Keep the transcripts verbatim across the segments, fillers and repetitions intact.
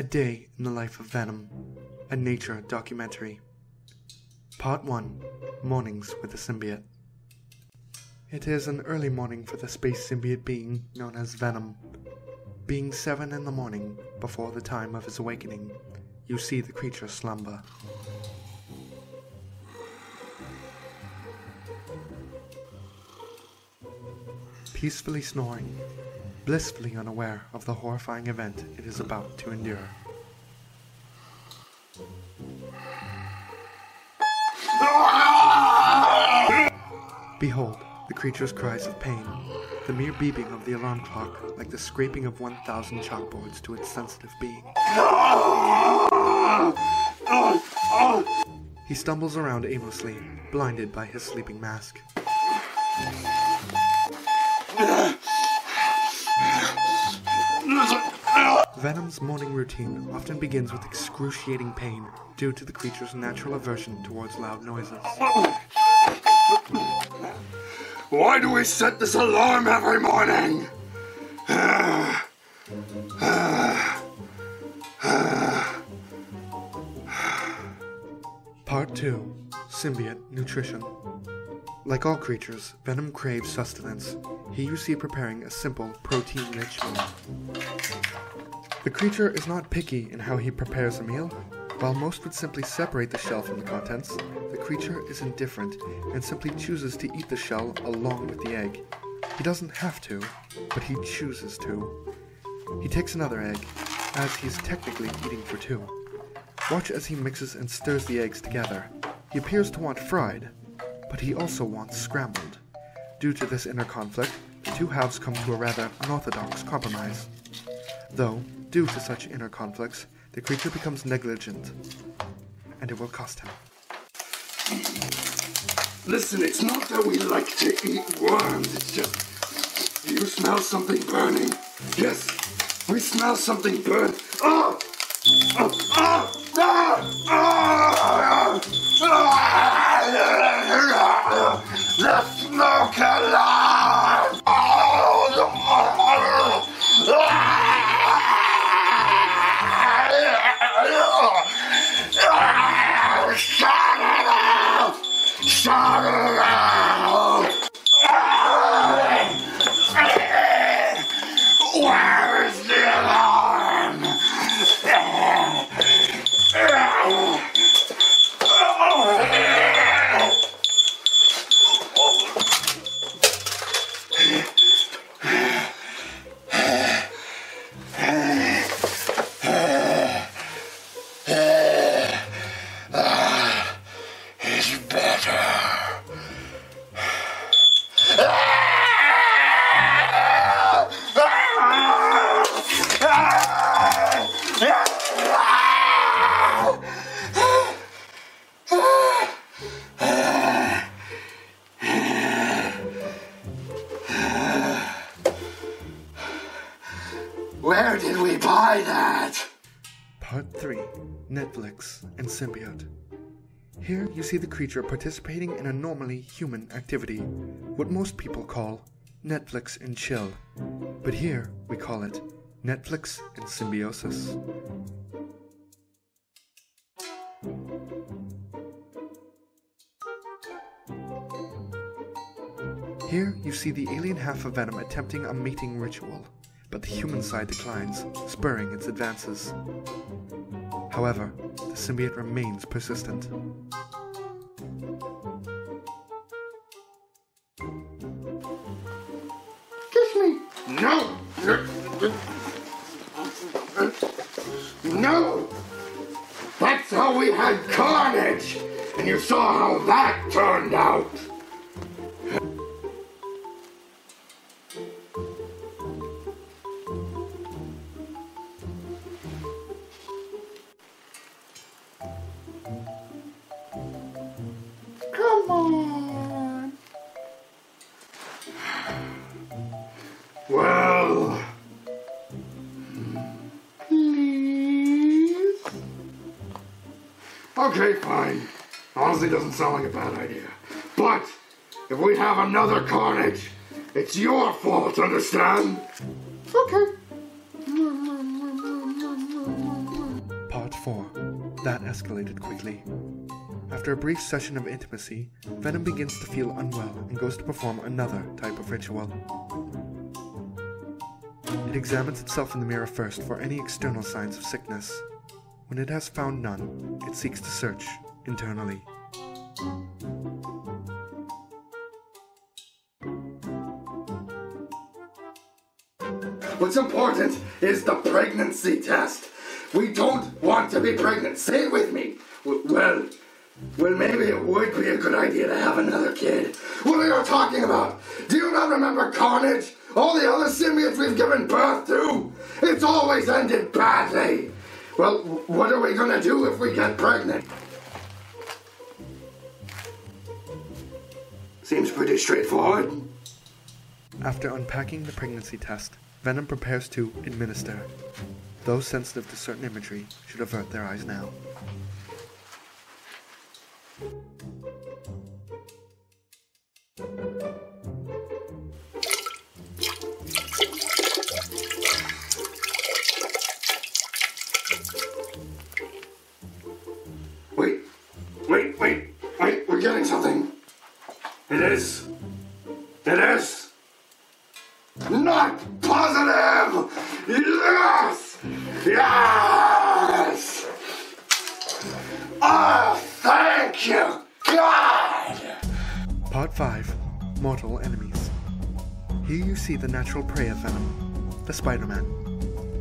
A Day in the Life of Venom, a nature documentary. Part one. Mornings with the Symbiote. It is an early morning for the space symbiote being known as Venom. Being seven in the morning, before the time of his awakening, you see the creature slumber. Peacefully snoring, blissfully unaware of the horrifying event it is about to endure. Behold, the creature's cries of pain, the mere beeping of the alarm clock like the scraping of one thousand chalkboards to its sensitive being. He stumbles around aimlessly, blinded by his sleeping mask. Venom's morning routine often begins with excruciating pain due to the creature's natural aversion towards loud noises. Why do we set this alarm every morning? Part two. Symbiote Nutrition. Like all creatures, Venom craves sustenance. Here you see preparing a simple, protein-rich meal. The creature is not picky in how he prepares a meal. While most would simply separate the shell from the contents, the creature is indifferent and simply chooses to eat the shell along with the egg. He doesn't have to, but he chooses to. He takes another egg, as he is technically eating for two. Watch as he mixes and stirs the eggs together. He appears to want fried, but he also wants scrambled. Due to this inner conflict, the two halves come to a rather unorthodox compromise. Though, due to such inner conflicts, the creature becomes negligent, and it will cost him. Listen, it's not that we like to eat worms, it's just... Do you smell something burning? Yes, we smell something burn. Ah! Ah! Ah! Ah! Ah! Ah! The smoke alarm! Ah! Ah! Where is the alarm? It's better. Where did we buy that? Part three. Netflix and Symbiote. Here you see the creature participating in a normally human activity, what most people call Netflix and chill, but here we call it Netflix and symbiosis. Here you see the alien half of Venom attempting a mating ritual, but the human side declines, spurring its advances. However, the symbiote remains persistent. Kiss me! No! No! That's how we had Carnage! And you saw how that turned out! Well... Please? Okay, fine. Honestly, doesn't sound like a bad idea. But, if we have another Carnage, it's your fault, understand? Okay. before. That escalated quickly. After a brief session of intimacy, Venom begins to feel unwell and goes to perform another type of ritual. It examines itself in the mirror first for any external signs of sickness. When it has found none, it seeks to search internally. What's important is the pregnancy test. We don't want to be pregnant. Say it with me. Well, well, maybe it would be a good idea to have another kid. What are you talking about? Do you not remember Carnage? All the other symbiotes we've given birth to? It's always ended badly. Well, what are we gonna do if we get pregnant? Seems pretty straightforward. After unpacking the pregnancy test, Venom prepares to administer. Those sensitive to certain imagery should avert their eyes now. Wait, wait, wait, wait, we're getting something. It is, it is not positive. Yes, yes. Oh, thank you, God. Part five, Mortal Enemies. Here you see the natural prey of Venom, the Spider-Man,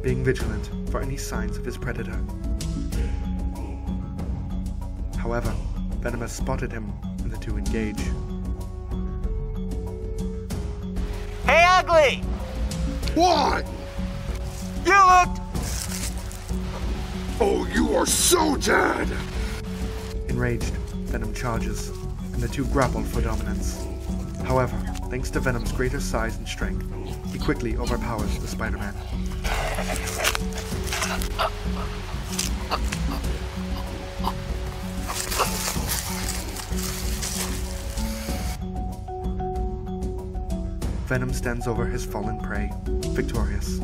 being vigilant for any signs of his predator. However, Venom has spotted him, and the two engage. Hey, Ugly! What? You looked... Oh, you are so dead! Enraged, Venom charges, and the two grapple for dominance. However, thanks to Venom's greater size and strength, he quickly overpowers the Spider-Man. Venom stands over his fallen prey, victorious.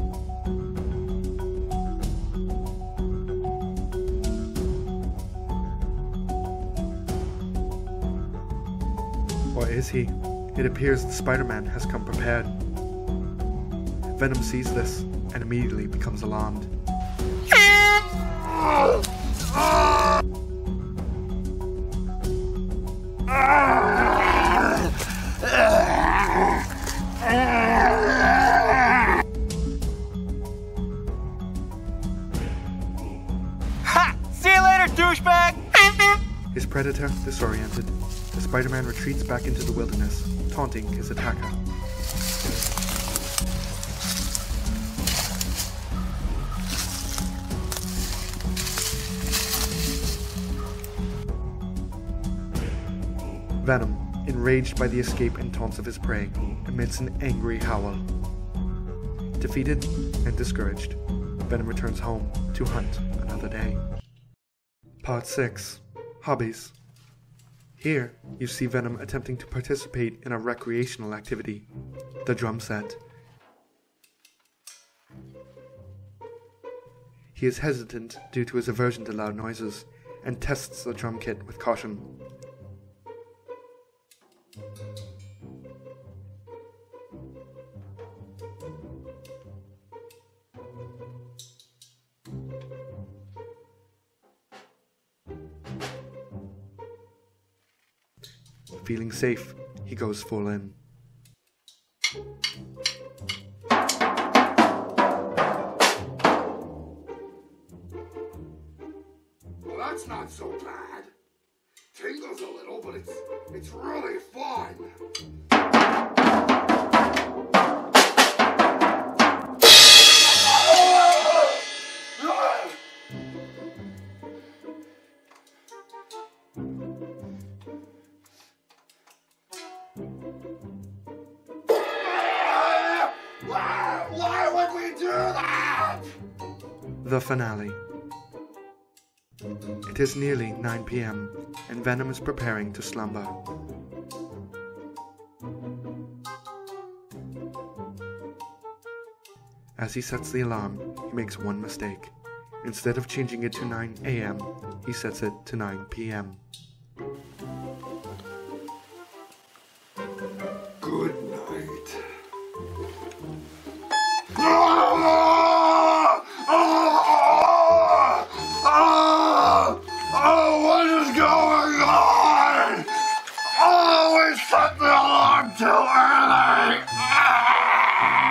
Or is he? It appears the Spider-Man has come prepared. Venom sees this and immediately becomes alarmed. His predator disoriented, the Spider-Man retreats back into the wilderness, taunting his attacker. Venom, enraged by the escape and taunts of his prey, emits an angry howl. Defeated and discouraged, Venom returns home to hunt another day. Part six. Hobbies. Here, you see Venom attempting to participate in a recreational activity, the drum set. He is hesitant due to his aversion to loud noises, and tests the drum kit with caution. Feeling safe, he goes full in. Well, that's not so bad. Tingles a little, but it's it's really fun. The finale. It is nearly nine p m and Venom is preparing to slumber. As he sets the alarm, he makes one mistake. Instead of changing it to nine a m, he sets it to nine p m Good night. Oh, what is going on? Oh, we set the alarm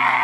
too early.